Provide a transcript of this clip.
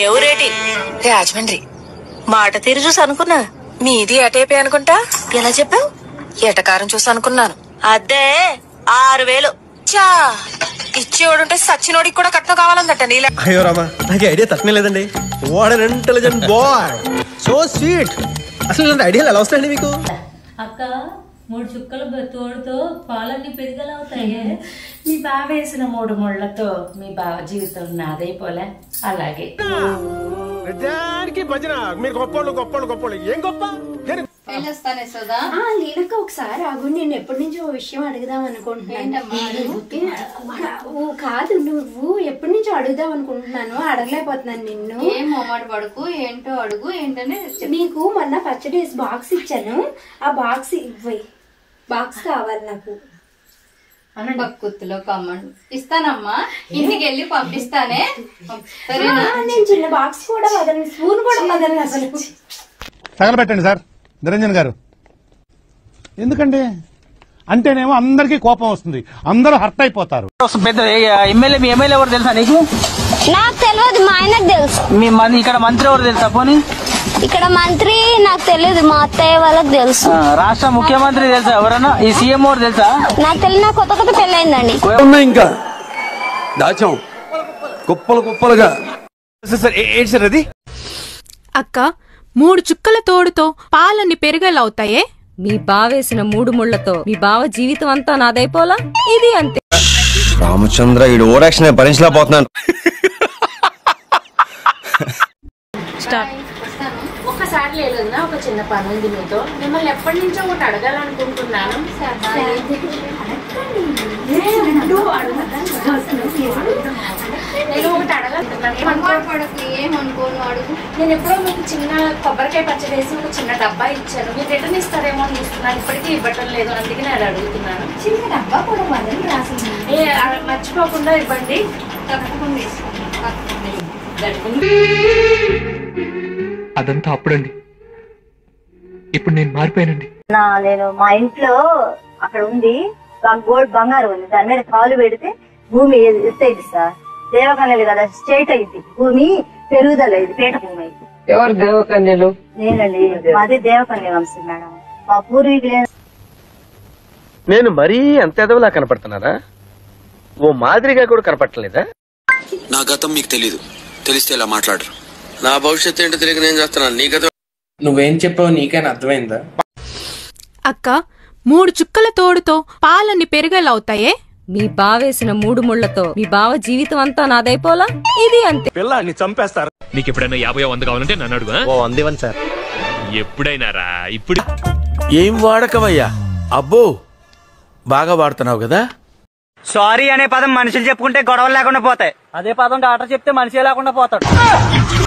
ఏ ఊరేటి? రాజమండ్రి. మాట తీరు చూసి అనుకున్నా మీది ఎటైపే అనుకుంటా. ఎలా చెప్పావు? ఎటకారం చూసి అనుకున్నాను. అదే 6000 చా ఇచ్చేవాడుంటే సచ్చినోడికి కూడా కట్నం కావాలందట నీలా. అయ్యో రామా, నాకు ఐడియా తక్కువ లేదండి. What an intelligent boy, so sweet. అసలు ఐడియాలు ఎలా వస్తాయండి మీకు? అక్క 3 చుక్కలు తోడుతో పాలన్నీ పెరిగేలా అవుతాయే. మీ బావ వేసిన 3 ముళ్ళతో మీ బావ జీవితం నాదైపోలే. అలాగే నేనక్క ఒకసారి ఆగు, నేను ఎప్పటి నుంచి ఓ విషయం అడుగుదాం అనుకుంటున్నాను. కాదు, నువ్వు ఎప్పటి నుంచి అడుగుదాం అనుకుంటున్నాను, అడగలేకపోతున్నాను నిన్ను. ఏం మొమ్మాట పడుకు, ఏంటో అడుగు. ఏంటనే నీకు మొన్న పచ్చడి బాక్స్ ఇచ్చాను, ఆ బాక్స్ ఇవ్వయి. బాక్స్ కావాలి నాకు ఇస్తానమ్మా, ఇంటికి వెళ్ళి పంపిస్తానే. నేను చిన్న బాక్స్ కూడా వదలను, స్పూన్ కూడా వదలను. అసలు తగలబెట్టండి సార్ నిరంజన్ గారు. ఎందుకండి అంటేనేమో అందరికి కోపం వస్తుంది, అందరూ హర్ట్ అయిపోతారు. పెద్ద ఎమ్మెల్యే, మీ ఎమ్మెల్యే ఎవరు తెలుసా నీకు? నాకు తెలియదు, మా ఆయనకు తెలుసు. మీ ఇక్కడ మంత్రి ఎవరు తెలుసా? పోనీ ఇక్కడ మంత్రి నాకు తెలియదు, మా అత్తయ్య వాళ్ళకి తెలుసు. రాష్ట్ర ముఖ్యమంత్రి తెలుసా ఎవరన్నా? ఈ సీఎం ఎవరు తెలుసా? నాకు తెలియదు, కొత్త కొత్త పెళ్ళయిందండి. ఇంకా దాచాం కుప్పలు కుప్పలుగా. సార్ అది అక్క 3 చుక్కల తోడుతో పాలన్నీ పెరగలవుతాయే. మీ బావేసిన 3 ముళ్లతో మీ బావ జీవితం అంతా నాదైపోలా. ఇది అంతే. రామచంద్ర ఈ ఓరాక్షన్ భరించలా పోతున్నాను. ఒకసారి లేదన్నా, ఒక చిన్న పని ఉంది మీతో. మిమ్మల్ని ఎప్పటి నుంచో ఒకటి అడగాలనుకుంటున్నాను. నేను ఒకటి అడగలనుకుంటున్నాను. ఏమనుకోను అడుగు. నేను ఎప్పుడో మీకు చిన్న కొబ్బరికాయ పచ్చడి వేసి ఒక చిన్న డబ్బా ఇచ్చాను, మీరు రిటర్న్ ఇస్తారేమో అని చూస్తున్నాను. ఇప్పటికీ ఇవ్వటం లేదు, అందుకే నేను అడుగుతున్నాను. చిన్న డబ్బా కూడా ఏ మర్చిపోకుండా ఇవ్వండి. తప్పకుండా అదంతా అప్పుడండి, ఇప్పుడు నేను మారిపోయానండి. నేను మా ఇంట్లో అక్కడ ఉంది గోల్డ్ బంగారం ఉంది, దాని మీద కాలు పెడితే భూమి ఎత్తైంది సార్. దేవకన్యలు కదా, స్ట్రైట్ అయింది భూమి, పెరుగుదల ఇది, పేట భూమి అయింది. ఎవరు దేవకన్యలు? నేనండి, మాది దేవకన్య వంశం మేడం. మా పూర్వీకులే. నేను మరీ అంత ఎదవలా కనపడుతున్నారా? ఓ మాదిరిగా కూడా కనపడలేదా? నా గతం మీకు తెలీదు, తెలిస్తే ఇలా మాట్లాడరు. నా భవిష్యత్తు ఏంటో తెలియక నేను చేస్తున్నాను. నీ గతం నువ్వేం చెప్పావు నీకైనా అర్థమైందా? అక్క 3 చుక్కల తోడుతో పాలన్నీ పెరగలవుతాయే. మీ బావేసిన 3 ముళ్లతో మీ బావ జీవితం అంతా నాదైపోలా. ఇది అంతే. పిల్లని చంపేస్తారు. నీకు ఎప్పుడైనా 50 100 కావాలంటే నన్ను అడుగు. ఓ అందేవని సార్. ఎప్పుడైనా రా. ఇప్పుడు ఏం వాడకవయ్యా? అబ్బో బాగా వాడుతున్నావు కదా. సారీ అనే పదం మనుషులు చెప్పుకుంటే గొడవలు లేకుండా పోతాయి. అదే పదం డాక్టర్ చెప్తే మనిషి లేకుండా పోతాడు.